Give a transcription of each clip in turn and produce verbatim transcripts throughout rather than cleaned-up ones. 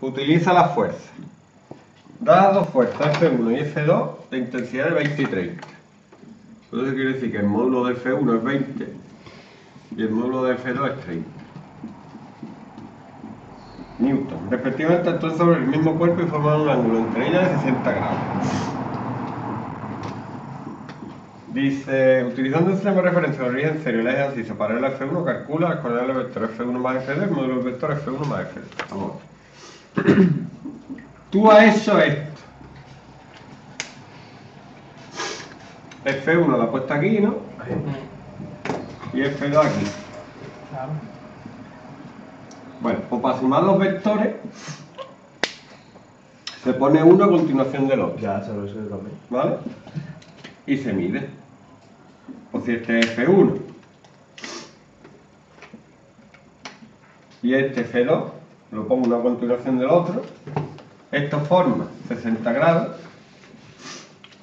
Utiliza la fuerza. Dadas dos fuerzas, F uno y F dos, de intensidad de veinte y treinta. Entonces quiere decir que el módulo de F uno es veinte y el módulo de F dos es treinta. Newton. Respectivamente actúan sobre el mismo cuerpo y forman un ángulo entre ellas de sesenta grados. Dice, utilizando el sistema de referencia de origen serio y el ejercicio para el F uno, calcula las coordenadas del vector F uno más F dos y el módulo del vector F uno más F dos. Vamos. Tú has hecho esto. F uno la has puesto aquí, ¿no? Y F dos aquí. Bueno, pues para sumar los vectores se pone uno a continuación del otro. Ya, se lo hice también. ¿Vale? Y se mide. Pues si este es F uno y este es F dos, lo pongo una a continuación del otro. Esto forma sesenta grados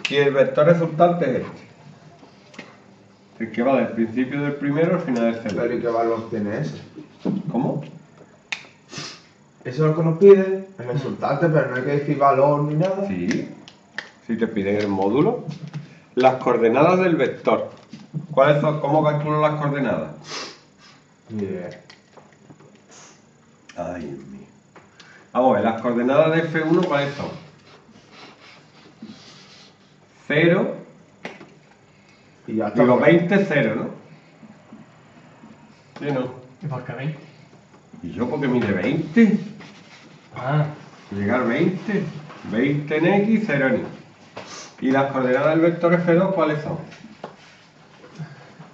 y el vector resultante es este. El que va del principio del primero al final del segundo. Pero ¿y qué valor tiene ese? ¿Cómo? Eso es lo que nos piden, el resultante, pero no hay que decir valor ni nada. Sí, si te piden el módulo. Las coordenadas del vector. ¿Cuáles son? ¿Cómo calculo las coordenadas? Bien. Ay, Dios mío. Vamos a ver, las coordenadas de F uno, ¿cuáles son? cero. Y ya está. Digo, veinte es cero, ¿no? Sí, ¿no? ¿Y por qué veinte? ¿Y yo porque mide veinte? Ah. Llegar veinte. veinte en X, cero en Y. ¿Y las coordenadas del vector F dos cuáles son?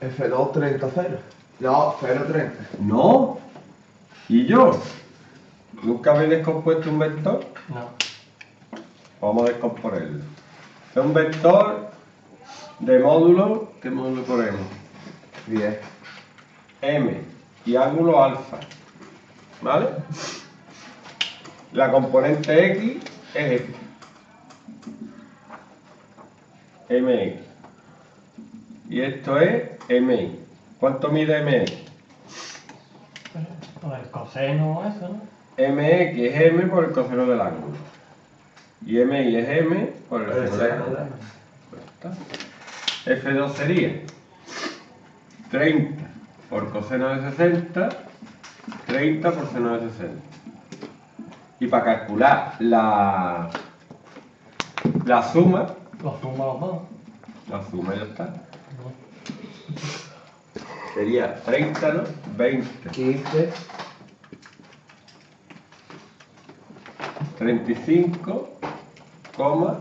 F dos, treinta, cero. No, cero, treinta. No. ¿Y yo? ¿Nunca habéis descompuesto un vector? No. Vamos a descomponerlo. Es un vector de módulo. ¿Qué módulo ponemos? diez. M y ángulo alfa. ¿Vale? La componente X es esta. M X. Y esto es M Y. ¿Cuánto mide M X? Por el coseno, eso, ¿no? M X es M por el coseno del ángulo. Y M Y es M por el coseno del ángulo. F dos sería treinta por coseno de sesenta, treinta por seno de sesenta. Y para calcular la, la suma... La suma los dos. La suma ya está. No. Sería treinta, ¿no? veinte. quince. treinta y cinco, coma...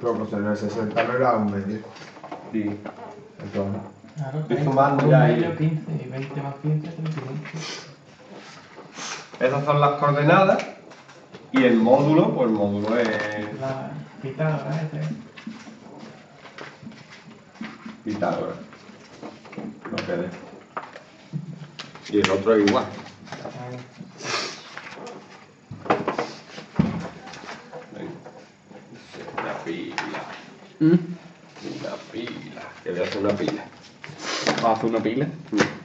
Pero pues en el sesenta no era un medio. Sí. Entonces, claro, estoy sumando ya ahí. quince, y veinte más quince, treinta y cinco. Esas son las coordenadas. Y el módulo, pues el módulo es... La Pitágoras, este. Pitágoras. No quede. Y el otro es igual. Una pila, ¿Mm? una pila, que voy a hacer una pila. ¿Vas a hacer una pila? No.